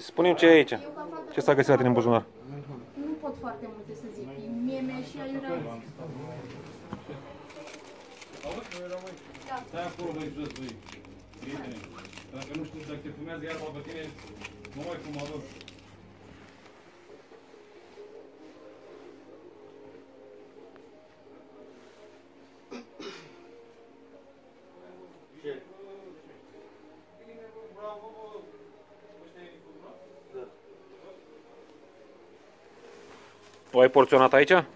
Spune-mi ce e aici. Ce s-a găsit la tine în buzunar? Nu pot foarte multe să zic. Mie mi-a și aiurea. Stai acolo, băi, jos, băi. Prietene, dacă nu știu, dacă te fumează iarba pe tine, nu mai fuma lor. O ai porționat aici? Da. Ce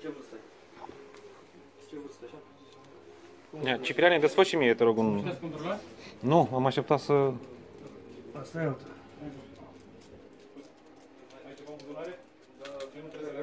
vârstă ai? Ce vârstă așa? Cipriane, desfă și mie, te rog, un... Puteți controla? Nu, am așteptat să... Asta e altă. Ai ceva în buzunare? Nu trebuie să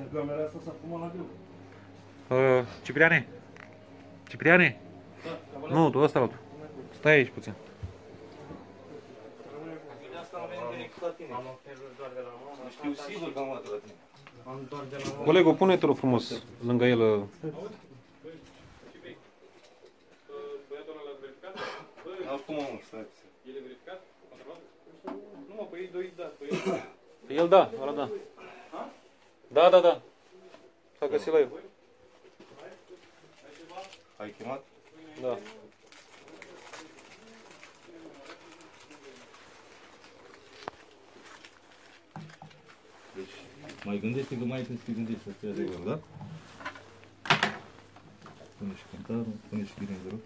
În camera asta s-a fumat la greu. Cipriane? Cipriane? Da, nu, tu ăsta la tu. Stai aici puțin. De asta am venit direct la tine. Am obținut doar de la mama. Nu știu sigur că am luat la tine. Am doar de la mama. Colegul, pune-te-l frumos lângă el. Băiatul ăla l-a verificat? Acum omul, stai puțin. El e verificat? Nu mă, pe ei doi da. Pe el da, ăla da. Da, da, da. S-a găsit la eu. Ai chemat? Da. Deci, mai gândește că mai când te gândești să te adevăr, da? Pune și cântarul, pune și bine, vă rog.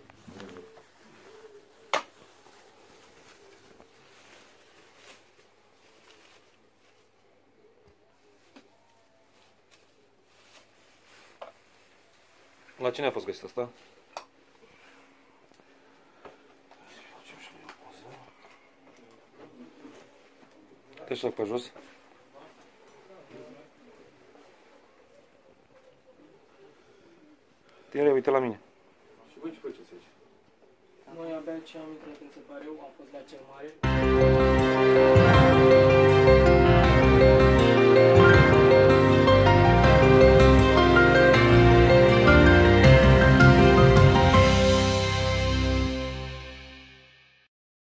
La cine a fost găsit asta? Treci-o pe jos. Tinere, uite la mine. Și voi ce faceți aici? Noi abia ce am intrat, când se pare eu, am fost la cel mare.